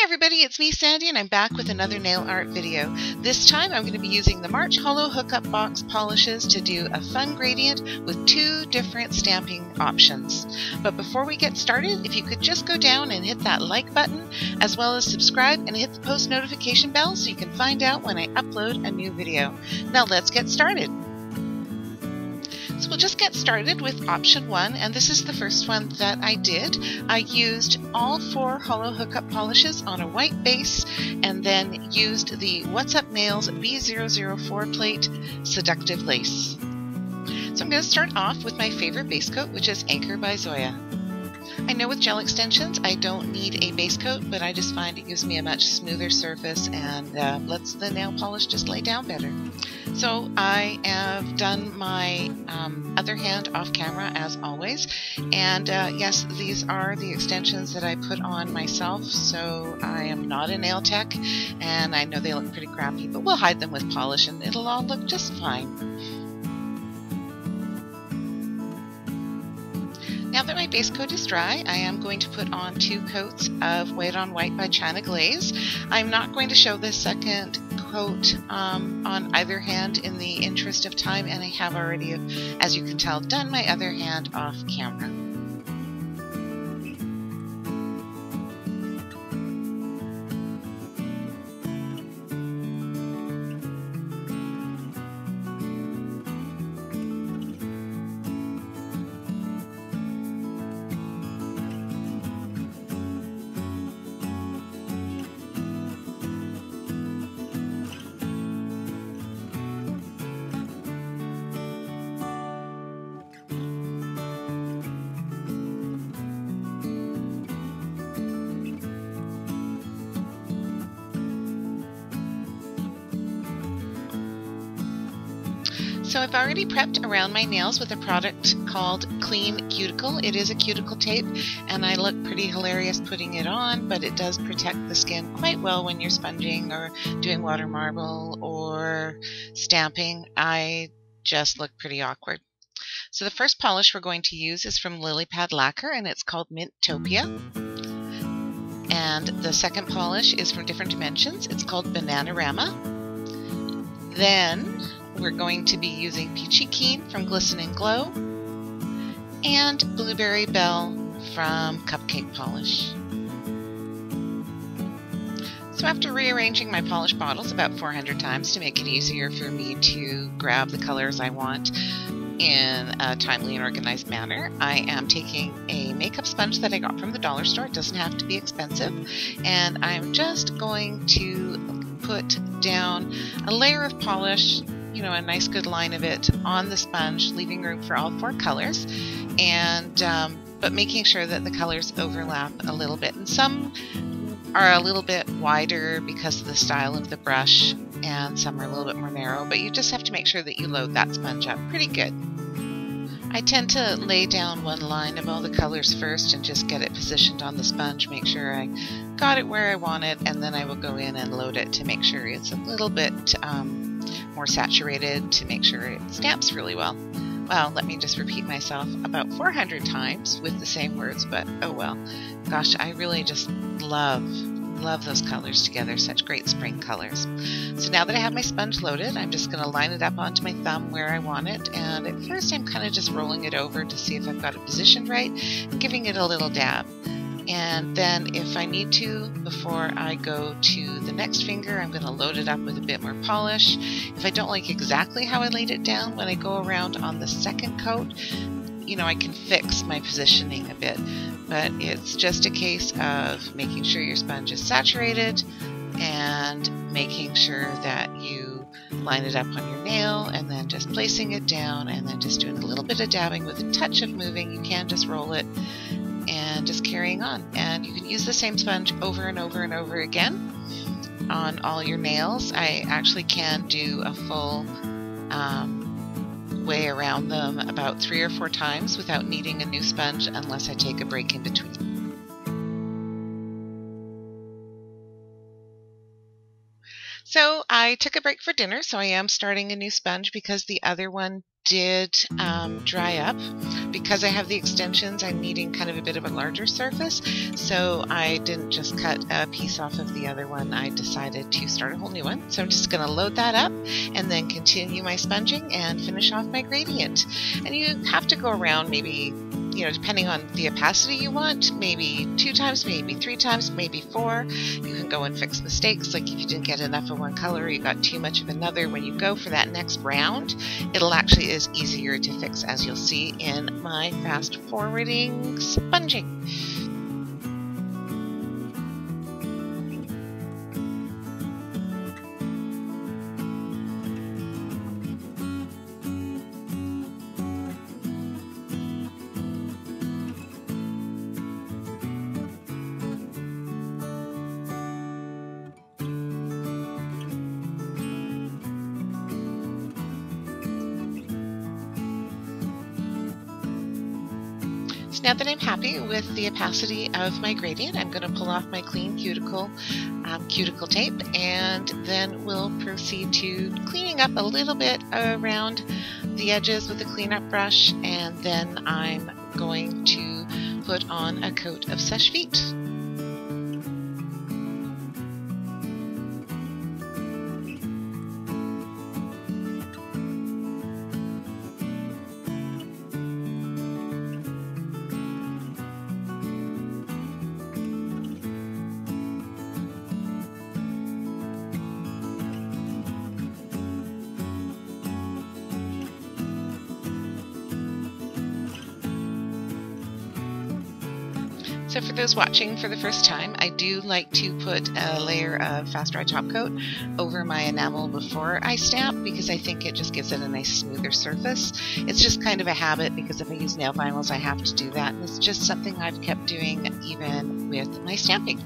Hey everybody, it's me Sandy and I'm back with another nail art video. This time I'm going to be using the March Holo Hookup box polishes to do a fun gradient with two different stamping options. But before we get started, if you could just go down and hit that like button, as well as subscribe and hit the post notification bell so you can find out when I upload a new video. Now let's get started. So we'll just get started with option one, and this is the first one that I did. I used all four Holo Hookup polishes on a white base and then used the What's Up Nails B004 plate Seductive Lace. So I'm going to start off with my favorite base coat, which is Anchor by Zoya. I know with gel extensions I don't need a base coat, but I just find it gives me a much smoother surface and lets the nail polish just lay down better. So I have done my other hand off camera as always, and yes, these are the extensions that I put on myself, so I am not a nail tech and I know they look pretty crappy, but we'll hide them with polish and it'll all look just fine. Now that my base coat is dry, I am going to put on two coats of White on White by China Glaze. I'm not going to show the second coat on either hand in the interest of time, and I have already, as you can tell, done my other hand off camera. So I've already prepped around my nails with a product called Clean Cuticle. It is a cuticle tape and I look pretty hilarious putting it on, but it does protect the skin quite well when you're sponging or doing water marble or stamping. I just look pretty awkward. So the first polish we're going to use is from Lilypad Lacquer and it's called Mintopia. And the second polish is from Different Dimensions. It's called Bananarama. Then we're going to be using Peachy Keen from Glisten and Glow and Blueberry Bell from Cupcake Polish. So after rearranging my polish bottles about 400 times to make it easier for me to grab the colors I want in a timely and organized manner, I am taking a makeup sponge that I got from the dollar store. It doesn't have to be expensive, and I'm just going to put down a layer of polish, you know, a nice good line of it on the sponge, leaving room for all four colors, and but making sure that the colors overlap a little bit, and some are a little bit wider because of the style of the brush and some are a little bit more narrow, but you just have to make sure that you load that sponge up pretty good. I tend to lay down one line of all the colors first and just get it positioned on the sponge, make sure I got it where I want it, and then I will go in and load it to make sure it's a little bit more saturated, to make sure it stamps really well. Well, let me just repeat myself about 400 times with the same words, but oh well. Gosh, I really just love those colors together, such great spring colors. So now that I have my sponge loaded, I'm just going to line it up onto my thumb where I want it, and at first I'm kind of just rolling it over to see if I've got it positioned right, giving it a little dab. And then if I need to, before I go to the next finger, I'm going to load it up with a bit more polish. If I don't like exactly how I laid it down, when I go around on the second coat, you know, I can fix my positioning a bit. But it's just a case of making sure your sponge is saturated and making sure that you line it up on your nail, and then just placing it down and then just doing a little bit of dabbing with a touch of moving. You can just roll it and just carrying on, and you can use the same sponge over and over and over again on all your nails. I actually can do a full way around them about 3 or 4 times without needing a new sponge unless I take a break in between. So I took a break for dinner, so I am starting a new sponge because the other one did dry up. Because I have the extensions, I'm needing kind of a bit of a larger surface, so I didn't just cut a piece off of the other one. I decided to start a whole new one. So I'm just going to load that up and then continue my sponging and finish off my gradient. And you have to go around maybe, you know, depending on the opacity you want, maybe 2 times, maybe 3 times, maybe 4. You can go and fix mistakes, like if you didn't get enough of one color or you got too much of another. When you go for that next round, it'll actually is easier to fix, as you'll see in my fast forwarding sponging. Now that I'm happy with the opacity of my gradient, I'm going to pull off my Clean Cuticle cuticle tape, and then we'll proceed to cleaning up a little bit around the edges with a cleanup brush, and then I'm going to put on a coat of Seche Vite. So for those watching for the first time, I do like to put a layer of Fast Dry Top Coat over my enamel before I stamp, because I think it just gives it a nice smoother surface. It's just kind of a habit, because if I use nail vinyls, I have to do that, and it's just something I've kept doing even with my stamping.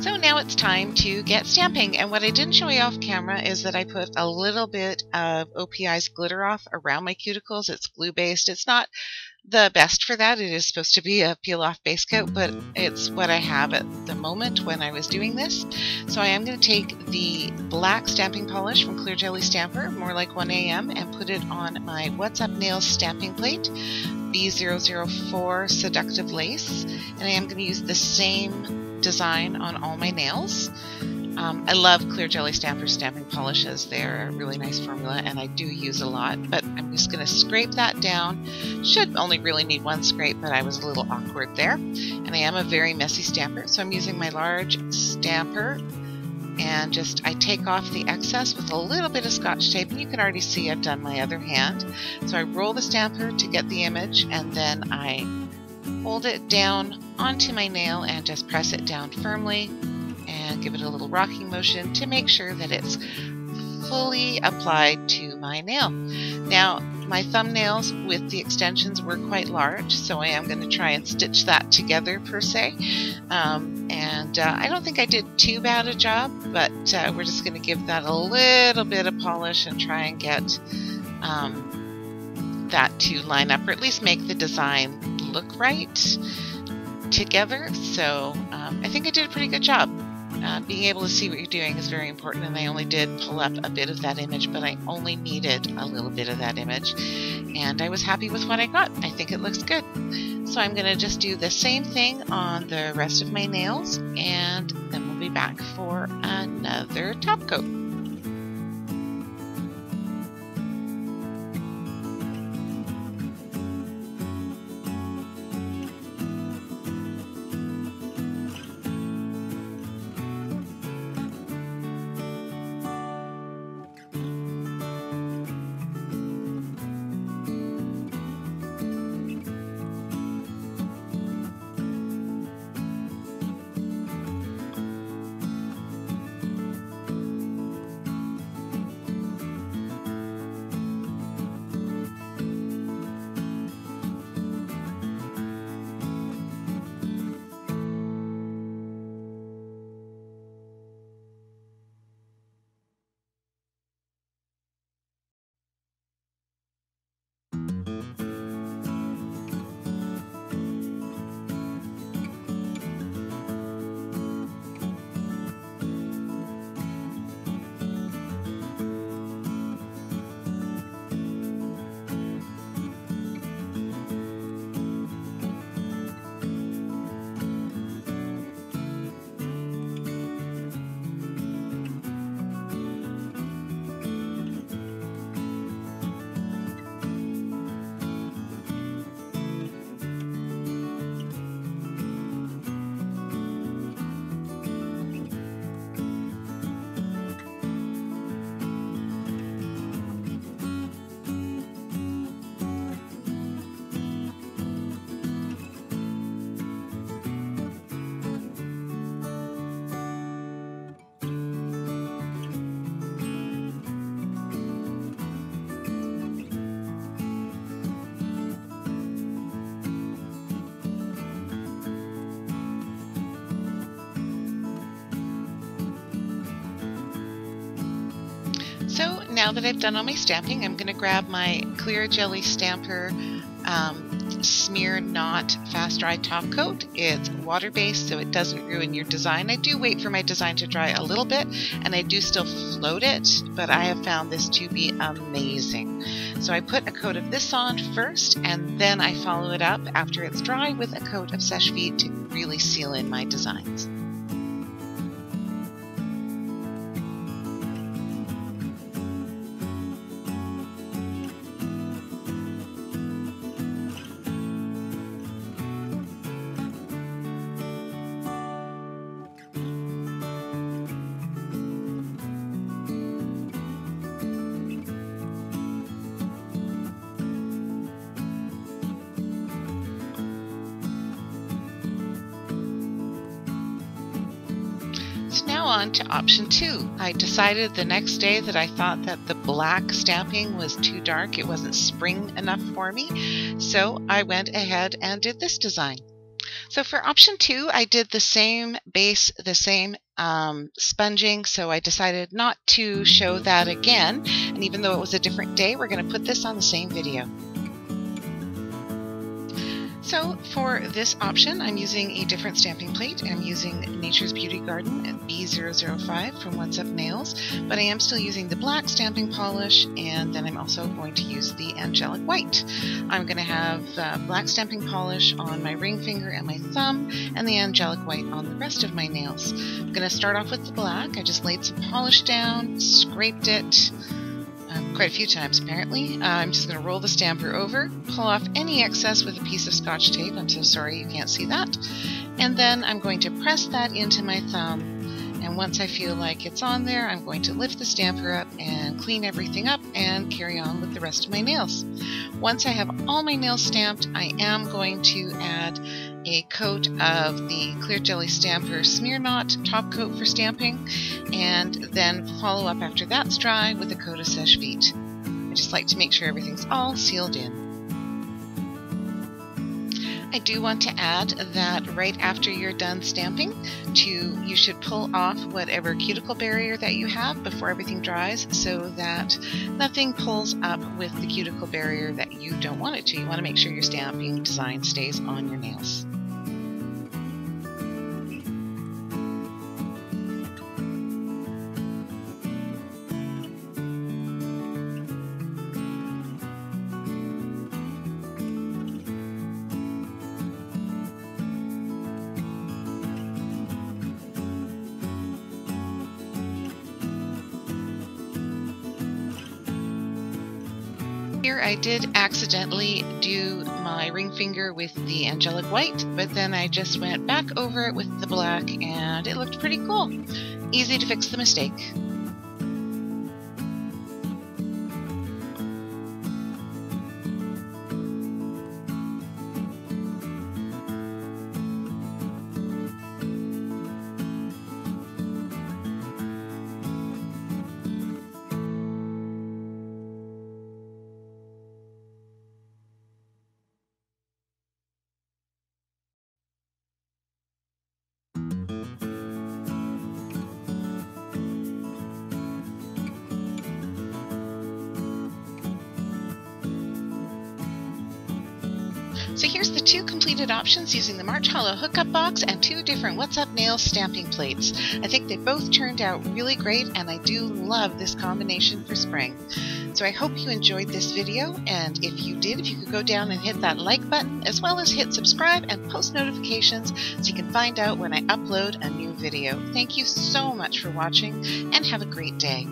So now it's time to get stamping, and what I didn't show you off camera is that I put a little bit of OPI's Glitter Off around my cuticles. It's glue based. It's not the best for that. It is supposed to be a peel off base coat, but it's what I have at the moment when I was doing this. So I am going to take the black stamping polish from Clear Jelly Stamper, more like 1 AM, and put it on my What's Up Nails stamping plate, B004 Seductive Lace, and I am going to use the same design on all my nails. I love Clear Jelly Stamper stamping polishes. They're a really nice formula and I do use a lot, but I'm just going to scrape that down. Should only really need one scrape, but I was a little awkward there. And I am a very messy stamper, so I'm using my large stamper, and just I take off the excess with a little bit of Scotch tape, and you can already see I've done my other hand. So I roll the stamper to get the image, and then I hold it down onto my nail and just press it down firmly and give it a little rocking motion to make sure that it's fully applied to my nail. Now, my thumbnails with the extensions were quite large, so I am going to try and stitch that together per se. I don't think I did too bad a job, but we're just going to give that a little bit of polish and try and get that to line up, or at least make the design look right together. So I think I did a pretty good job. Being able to see what you're doing is very important, and I only did pull up a bit of that image, but I only needed a little bit of that image, and I was happy with what I got. I think it looks good. So I'm going to just do the same thing on the rest of my nails, and then we'll be back for another top coat. now that I've done all my stamping, I'm going to grab my Clear Jelly Stamper Smear Not Fast Dry Top Coat. It's water-based, so it doesn't ruin your design. I do wait for my design to dry a little bit, and I do still float it, but I have found this to be amazing. So I put a coat of this on first, and then I follow it up after it's dry with a coat of Seche Vite to really seal in my designs. Now on to option 2. I decided the next day that I thought that the black stamping was too dark. It wasn't spring enough for me, so I went ahead and did this design. So for option 2, I did the same base, the same sponging, so I decided not to show that again, and even though it was a different day, we're going to put this on the same video. So for this option, I'm using a different stamping plate. I'm using Nature's Beauty Garden at B005 from What's Up Nails, but I am still using the black stamping polish, and then I'm also going to use the Angelic White. I'm going to have black stamping polish on my ring finger and my thumb, and the Angelic White on the rest of my nails. I'm going to start off with the black. I just laid some polish down, scraped it, quite a few times apparently. I'm just going to roll the stamper over, pull off any excess with a piece of scotch tape. I'm so sorry you can't see that. And then I'm going to press that into my thumb, and once I feel like it's on there, I'm going to lift the stamper up and clean everything up and carry on with the rest of my nails. Once I have all my nails stamped, I am going to add a coat of the Clear Jelly Stamper Smear Not Top Coat for stamping, and then follow up after that's dry with a coat of Seche Vite. I just like to make sure everything's all sealed in. I do want to add that right after you're done stamping, you should pull off whatever cuticle barrier that you have before everything dries, so that nothing pulls up with the cuticle barrier that you don't want it to. You want to make sure your stamping design stays on your nails. Here I did accidentally do my ring finger with the Angelic White, but then I just went back over it with the black, and it looked pretty cool. Easy to fix the mistake. So here's the 2 completed options using the March Holo Hookup box and 2 different What's Up Nails stamping plates. I think they both turned out really great, and I do love this combination for spring. So I hope you enjoyed this video, and if you did, if you could go down and hit that like button, as well as hit subscribe and post notifications so you can find out when I upload a new video. Thank you so much for watching, and have a great day.